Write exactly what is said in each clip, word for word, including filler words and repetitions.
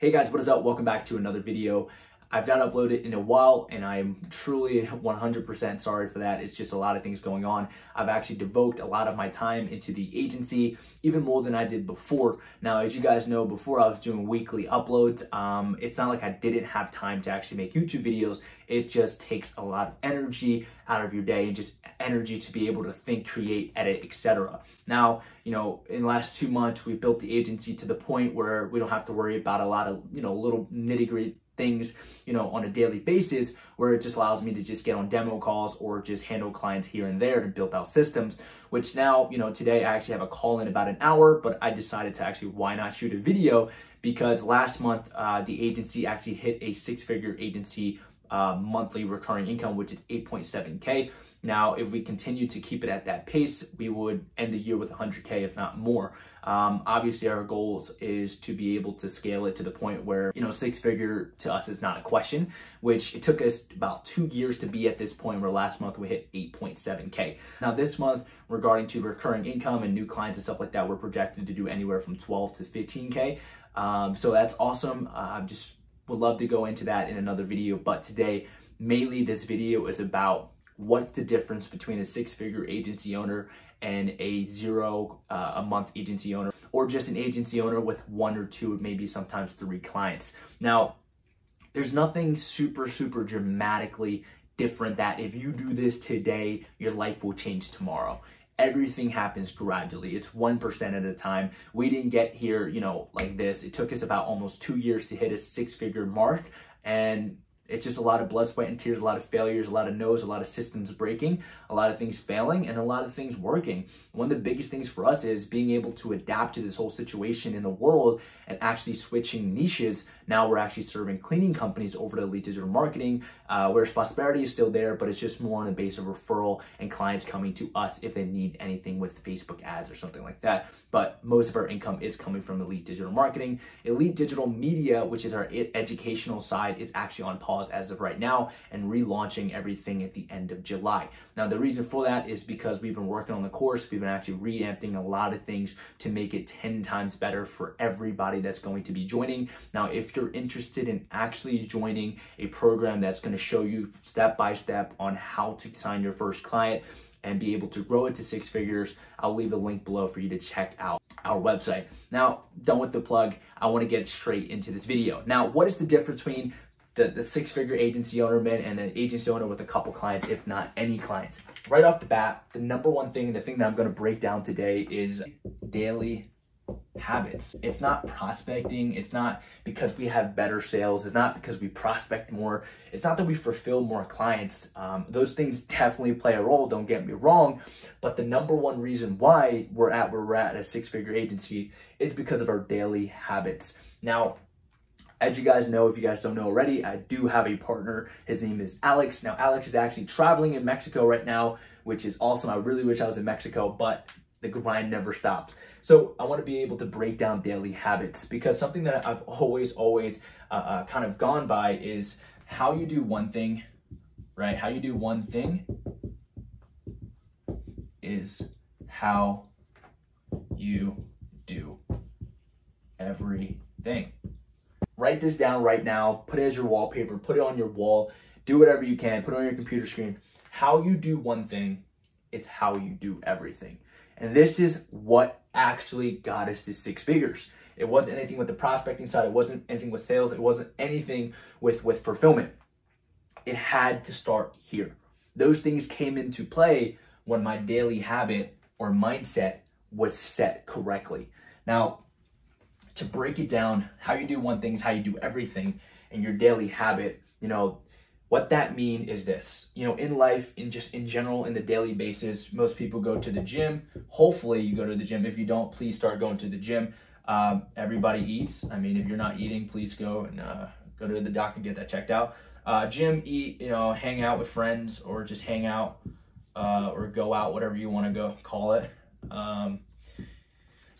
Hey guys, what is up? Welcome back to another video. I've not uploaded in a while and I'm truly one hundred percent sorry for that. It's just a lot of things going on. I've actually devoted a lot of my time into the agency, even more than I did before. Now, as you guys know, before I was doing weekly uploads. Um, it's not like I didn't have time to actually make YouTube videos. It just takes a lot of energy out of your day and just energy to be able to think, create, edit, et cetera. Now, you know, in the last two months, we've built the agency to the point where we don't have to worry about a lot of, you know, little nitty-gritty things, you know, on a daily basis, where it just allows me to just get on demo calls or just handle clients here and there and build out systems, which now, you know, today I actually have a call in about an hour, but I decided to actually, why not shoot a video? Because last month, uh, the agency actually hit a six-figure agency uh, monthly recurring income, which is eight point seven K. Now, if we continue to keep it at that pace, we would end the year with one hundred K, if not more. Um, obviously, our goals is to be able to scale it to the point where, you know, six figure to us is not a question, which it took us about two years to be at this point where last month we hit eight point seven K. Now, this month, regarding to recurring income and new clients and stuff like that, we're projected to do anywhere from twelve to fifteen K. Um, so that's awesome. I uh, just would love to go into that in another video. But today, mainly this video is about what's the difference between a six-figure agency owner and a zero uh, a month agency owner, or just an agency owner with one or two, maybe sometimes three clients. Now, there's nothing super, super dramatically different that if you do this today, your life will change tomorrow. Everything happens gradually. It's one percent at a time. We didn't get here, you know, like this. It took us about almost two years to hit a six-figure mark, and it's just a lot of blood, sweat, and tears, a lot of failures, a lot of no's, a lot of systems breaking, a lot of things failing, and a lot of things working. One of the biggest things for us is being able to adapt to this whole situation in the world and actually switching niches. Now we're actually serving cleaning companies over to Elite Digital Marketing, uh, where prosperity is still there, but it's just more on the base of referral and clients coming to us if they need anything with Facebook ads or something like that. But most of our income is coming from Elite Digital Marketing. Elite Digital Media, which is our educational side, is actually on pause as of right now and relaunching everything at the end of July. Now, the reason for that is because we've been working on the course. We've been actually reamping a lot of things to make it ten times better for everybody that's going to be joining. Now, if you're interested in actually joining a program that's going to show you step by step on how to sign your first client and be able to grow it to six figures, I'll leave a link below for you to check out our website. Now, done with the plug, I want to get straight into this video. Now, what is the difference between The, the six-figure agency owner man and an agency owner with a couple clients, if not any clients? Right off the bat, the number one thing, the thing that I'm going to break down today is daily habits. It's not prospecting. It's not because we have better sales. It's not because we prospect more. It's not that we fulfill more clients. Um, those things definitely play a role, don't get me wrong. But the number one reason why we're at where we're at a six-figure agency is because of our daily habits. Now, as you guys know, if you guys don't know already, I do have a partner. His name is Alex. Now, Alex is actually traveling in Mexico right now, which is awesome. I really wish I was in Mexico, but the grind never stops. So I want to be able to break down daily habits, because something that I've always, always uh, uh, kind of gone by is how you do one thing, right? How you do one thing is how you do everything. Write this down right now, put it as your wallpaper, put it on your wall, do whatever you can, put it on your computer screen. How you do one thing is how you do everything. And this is what actually got us to six figures. It wasn't anything with the prospecting side, it wasn't anything with sales, it wasn't anything with, with fulfillment. It had to start here. Those things came into play when my daily habit or mindset was set correctly. Now, to break it down, how you do one thing is how you do everything, and your daily habit, you know, what that mean is this, you know, in life, in just in general, in the daily basis, most people go to the gym. Hopefully you go to the gym. If you don't, please start going to the gym. Um, everybody eats. I mean, if you're not eating, please go and uh, go to the doctor and get that checked out. Uh, gym, eat, you know, hang out with friends, or just hang out uh, or go out, whatever you want to go call it. Um,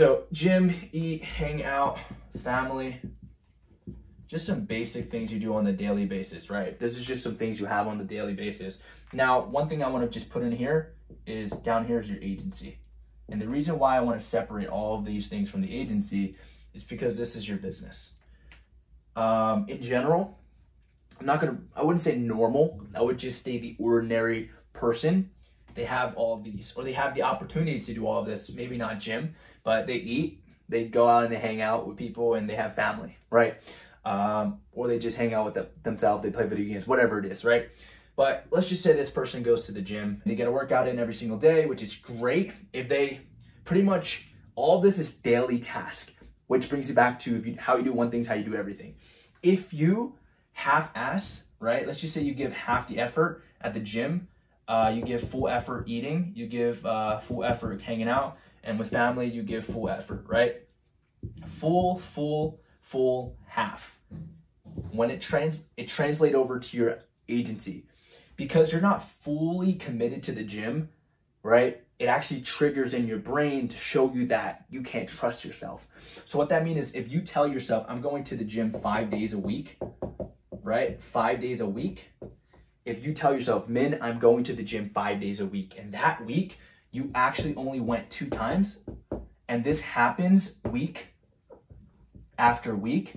So gym, eat, hang out, family, just some basic things you do on the daily basis, right? This is just some things you have on the daily basis. Now, one thing I want to just put in here is down here is your agency. And the reason why I want to separate all of these things from the agency is because this is your business. um, in general. I'm not gonna, I wouldn't say normal. I would just say the ordinary person. They have all of these, or they have the opportunity to do all of this. Maybe not gym, but they eat, they go out and they hang out with people, and they have family, right? Um, or they just hang out with the, themselves, they play video games, whatever it is, right? But let's just say this person goes to the gym. They get a workout in every single day, which is great. If they pretty much, all this is daily task, which brings you back to if you, how you do one thing is how you do everything. If you half-ass, right? Let's just say you give half the effort at the gym. Uh, you give full effort eating. You give uh, full effort hanging out. And with family, you give full effort, right? Full, full, full, half. When it trans, it translates over to your agency. Because you're not fully committed to the gym, right? It actually triggers in your brain to show you that you can't trust yourself. So what that means is if you tell yourself, I'm going to the gym five days a week, right? Five days a week. If you tell yourself, Min, I'm going to the gym five days a week, and that week you actually only went two times, and this happens week after week,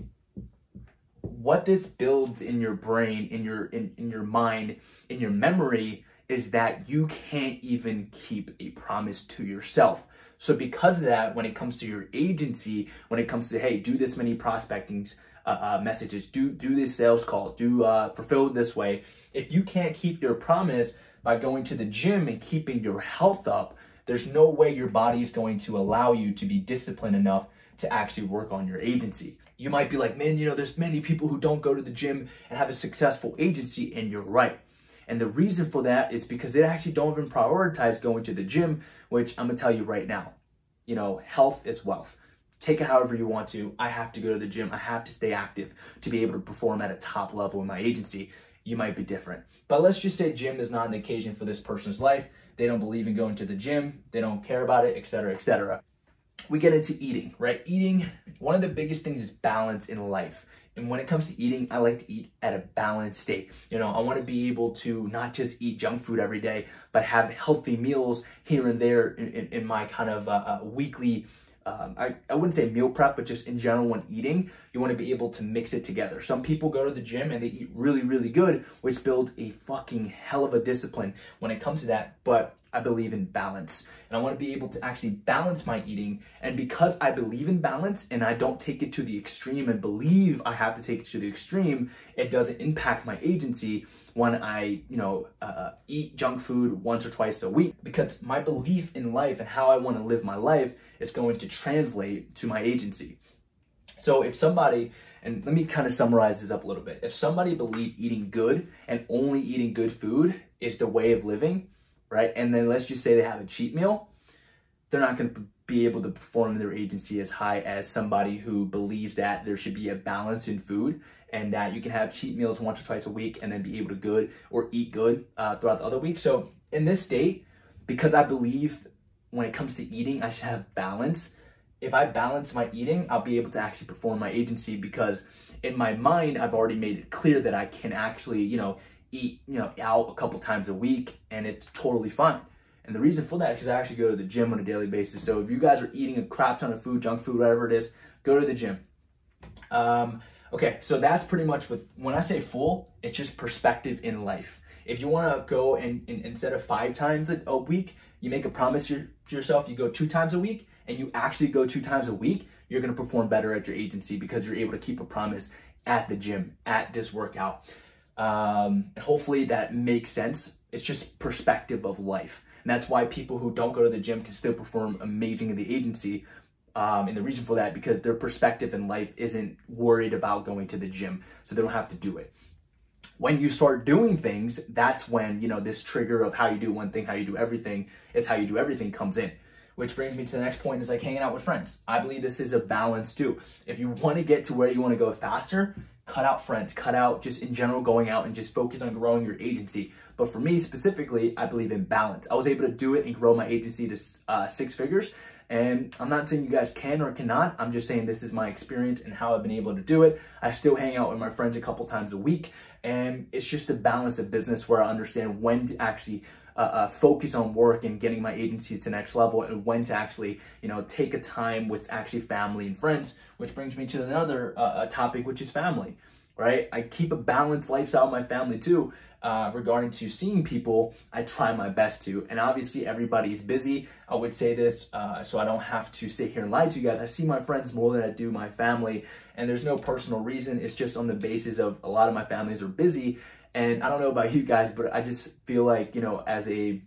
what this builds in your brain, in your in, in your mind, in your memory, is that you can't even keep a promise to yourself. So because of that, when it comes to your agency, when it comes to, hey, do this many prospecting uh, uh, messages, do do this sales call, do uh, fulfill this way. If you can't keep your promise by going to the gym and keeping your health up, there's no way your body's going to allow you to be disciplined enough to actually work on your agency. You might be like, man, you know, there's many people who don't go to the gym and have a successful agency, and you're right. And the reason for that is because they actually don't even prioritize going to the gym, which I'm gonna tell you right now, you know, health is wealth. Take it however you want to. I have to go to the gym. I have to stay active to be able to perform at a top level in my agency. You might be different. But let's just say gym is not an occasion for this person's life. They don't believe in going to the gym. They don't care about it, et cetera, et cetera. We get into eating, right? Eating, one of the biggest things is balance in life. And when it comes to eating, I like to eat at a balanced state. You know, I want to be able to not just eat junk food every day, but have healthy meals here and there in, in, in my kind of uh, uh, weekly, um, I, I wouldn't say meal prep, but just in general when eating, you want to be able to mix it together. Some people go to the gym and they eat really, really good, which builds a fucking hell of a discipline when it comes to that. But I believe in balance, and I want to be able to actually balance my eating. And because I believe in balance and I don't take it to the extreme and believe I have to take it to the extreme, it doesn't impact my agency when I, you know, uh, eat junk food once or twice a week, because my belief in life and how I want to live my life is going to translate to my agency. So if somebody, and let me kind of summarize this up a little bit. If somebody believed eating good and only eating good food is the way of living, right? And then let's just say they have a cheat meal, they're not going to be able to perform their agency as high as somebody who believes that there should be a balance in food and that you can have cheat meals once or twice a week and then be able to good or eat good uh, throughout the other week. So in this state, because I believe when it comes to eating, I should have balance. If I balance my eating, I'll be able to actually perform my agency, because in my mind, I've already made it clear that I can actually, you know, eat, you know, out a couple times a week, and it's totally fine. And the reason for that is because I actually go to the gym on a daily basis. So if you guys are eating a crap ton of food, junk food, whatever it is, go to the gym. Um, okay, so that's pretty much with, when I say full, it's just perspective in life. If you want to go and, and instead of five times a, a week, you make a promise to yourself, you go two times a week, and you actually go two times a week, you're going to perform better at your agency because you're able to keep a promise at the gym, at this workout. Um, and hopefully that makes sense. It's just perspective of life. And that's why people who don't go to the gym can still perform amazing in the agency. Um, and the reason for that, because their perspective in life isn't worried about going to the gym. So they don't have to do it. When you start doing things, that's when, you know, this trigger of how you do one thing, how you do everything, it's how you do everything comes in. Which brings me to the next point, is like hanging out with friends. I believe this is a balance too. If you want to get to where you want to go faster, cut out friends, cut out just in general going out, and just focus on growing your agency. But for me specifically, I believe in balance. I was able to do it and grow my agency to uh, six figures. And I'm not saying you guys can or cannot. I'm just saying this is my experience and how I've been able to do it. I still hang out with my friends a couple times a week. And it's just the balance of business where I understand when to actually uh, uh, focus on work and getting my agency to the next level, and when to actually, you know, take a time with actually family and friends, which brings me to another uh, topic, which is family, right? I keep a balanced lifestyle in my family too. Uh, regarding to seeing people, I try my best to, and obviously everybody's busy. I would say this, uh, so I don't have to sit here and lie to you guys. I see my friends more than I do my family, and there's no personal reason. It's just on the basis of a lot of my families are busy, and I don't know about you guys, but I just feel like, you know, as a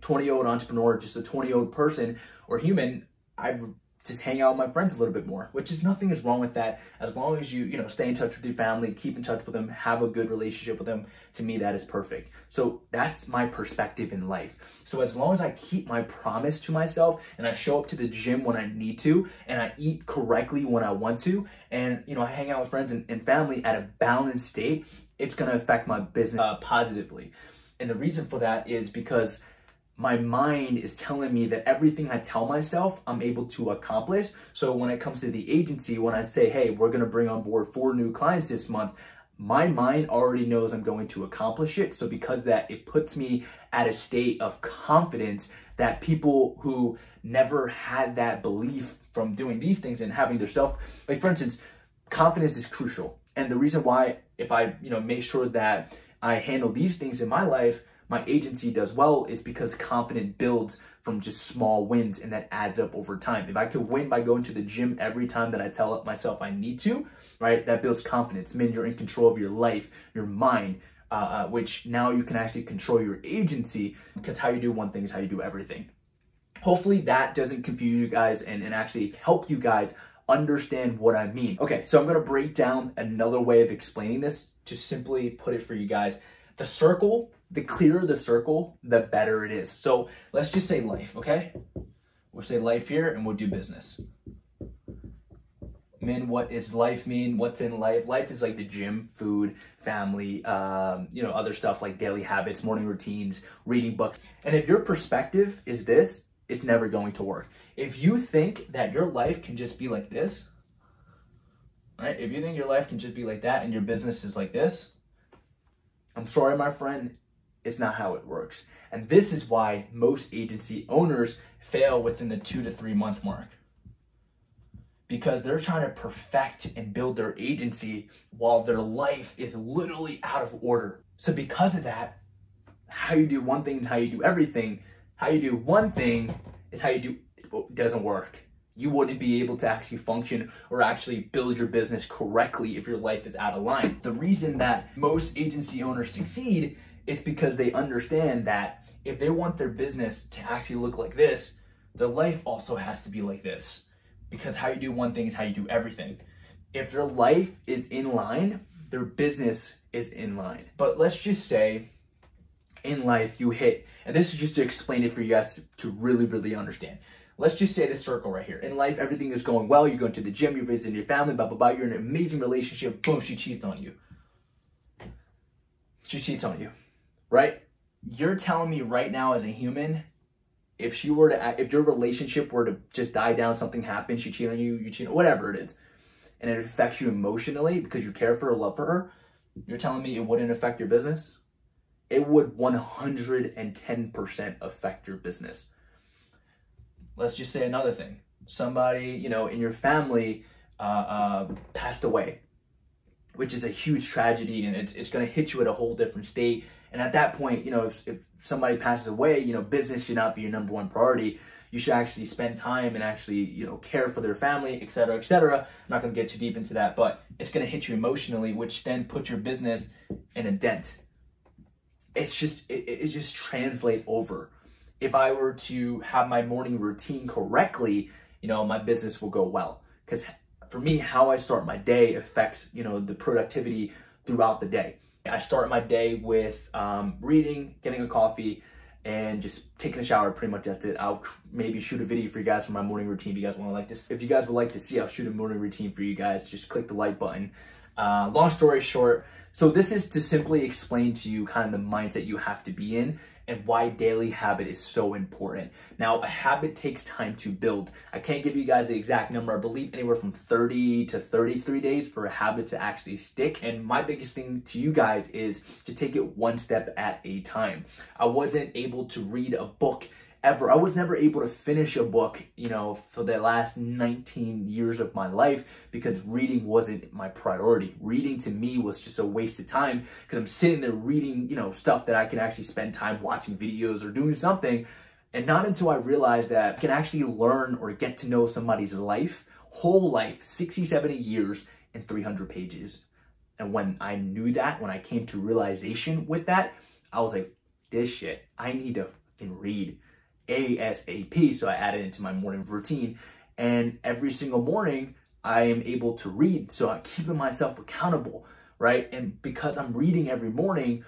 twenty-year-old entrepreneur, just a twenty-year-old person or human, I've just hang out with my friends a little bit more, which is nothing is wrong with that. As long as you, you know, stay in touch with your family, keep in touch with them, have a good relationship with them, to me, that is perfect. So that's my perspective in life. So as long as I keep my promise to myself and I show up to the gym when I need to, and I eat correctly when I want to, and, you know, I hang out with friends and, and family at a balanced state, it's going to affect my business uh, positively. And the reason for that is because my mind is telling me that everything I tell myself, I'm able to accomplish. So when it comes to the agency, when I say, hey, we're gonna bring on board four new clients this month, my mind already knows I'm going to accomplish it. So because of that, it puts me at a state of confidence that people who never had that belief from doing these things and having their self, like for instance, confidence is crucial. And the reason why, if I, you know, make sure that I handle these things in my life, my agency does well, is because confidence builds from just small wins, and that adds up over time. If I could win by going to the gym every time that I tell myself I need to, right, that builds confidence. Man, you're in control of your life, your mind, uh, which now you can actually control your agency, because how you do one thing is how you do everything. Hopefully that doesn't confuse you guys and, and actually help you guys understand what I mean. Okay, so I'm gonna break down another way of explaining this to simply put it for you guys. The circle, the clearer the circle, the better it is. So let's just say life, okay? We'll say life here and we'll do business. Man, what is life mean? What's in life? Life is like the gym, food, family, um, you know, other stuff like daily habits, morning routines, reading books. And if your perspective is this, it's never going to work. If you think that your life can just be like this, right? If you think your life can just be like that and your business is like this, I'm sorry, my friend, it's not how it works. And this is why most agency owners fail within the two to three month mark, because they're trying to perfect and build their agency while their life is literally out of order. So because of that, how you do one thing and how you do everything, how you do one thing is how you do, it doesn't work. You wouldn't be able to actually function or actually build your business correctly if your life is out of line. The reason that most agency owners succeed is because they understand that if they want their business to actually look like this, their life also has to be like this, because how you do one thing is how you do everything. If their life is in line, their business is in line. But let's just say in life you hit, and this is just to explain it for you guys to really, really understand. Let's just say this circle right here. In life, everything is going well. You're going to the gym, you're visiting your family, blah, blah, blah. You're in an amazing relationship. Boom, she cheats on you. She cheats on you, right? You're telling me right now as a human, if she were to, if your relationship were to just die down, something happened, she cheated on you, you cheat, whatever it is, and it affects you emotionally because you care for her, love for her, you're telling me it wouldn't affect your business? It would one hundred ten percent affect your business. Let's just say another thing. Somebody, you know, in your family uh, uh, passed away, which is a huge tragedy, and it's, it's going to hit you at a whole different state. And at that point, you know, if, if somebody passes away, you know, business should not be your number one priority. You should actually spend time and actually, you know, care for their family, et cetera, et cetera. I'm not going to get too deep into that, but it's going to hit you emotionally, which then puts your business in a dent. It's just, it, it just translates over. If I were to have my morning routine correctly, you know, my business will go well. Because for me, how I start my day affects, you know, the productivity throughout the day. I start my day with um, reading, getting a coffee, and just taking a shower. Pretty much that's it. I'll maybe shoot a video for you guys for my morning routine if you guys want to like this. If you guys would like to see, I'll shoot a morning routine for you guys. Just click the like button. Uh, long story short, so this is to simply explain to you kind of the mindset you have to be in and why daily habit is so important. Now, a habit takes time to build. I can't give you guys the exact number. I believe anywhere from thirty to thirty-three days for a habit to actually stick. And my biggest thing to you guys is to take it one step at a time. I wasn't able to read a book ever. I was never able to finish a book, you know, for the last nineteen years of my life because reading wasn't my priority. Reading to me was just a waste of time because I'm sitting there reading, you know, stuff that I can actually spend time watching videos or doing something. And not until I realized that I can actually learn or get to know somebody's life, whole life, sixty, seventy years in three hundred pages. And when I knew that, when I came to realization with that, I was like, this shit, I need to fucking read A S A P. So I added it into my morning routine, and every single morning I am able to read. So I'm keeping myself accountable, right? And because I'm reading every morning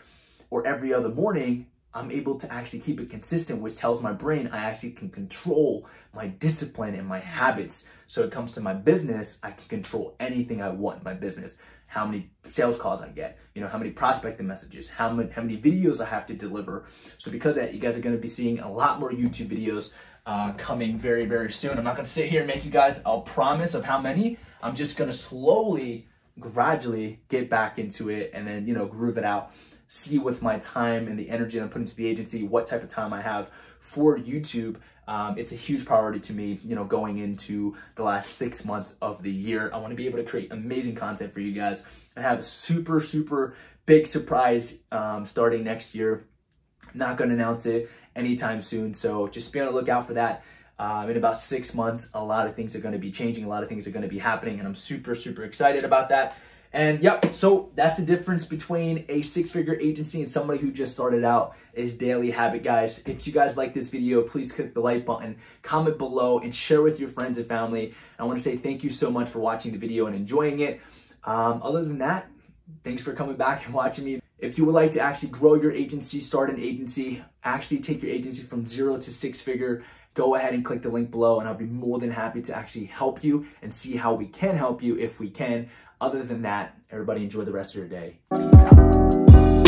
or every other morning, I'm able to actually keep it consistent, which tells my brain I actually can control my discipline and my habits. So it comes to my business, I can control anything I want in my business. How many sales calls I get, you know, how many prospecting messages, how many, how many videos I have to deliver. So because of that, you guys are going to be seeing a lot more YouTube videos uh, coming very, very soon. I'm not going to sit here and make you guys a promise of how many. I'm just going to slowly, gradually get back into it and then, you know, groove it out. See with my time and the energy I'm putting into the agency, what type of time I have for YouTube. Um, it's a huge priority to me, you know, going into the last six months of the year. I want to be able to create amazing content for you guys and have a super, super big surprise um, starting next year. Not going to announce it anytime soon. So just be on the lookout for that. Um, in about six months, a lot of things are going to be changing. A lot of things are going to be happening, and I'm super, super excited about that. And yep, so that's the difference between a six-figure agency and somebody who just started out is daily habit, guys. If you guys like this video, please click the like button, comment below, and share with your friends and family. I want to say thank you so much for watching the video and enjoying it. Um, other than that, thanks for coming back and watching me. If you would like to actually grow your agency, start an agency, actually take your agency from zero to six-figure, go ahead and click the link below, and I'll be more than happy to actually help you and see how we can help you if we can. Other than that, everybody enjoy the rest of your day. Peace out.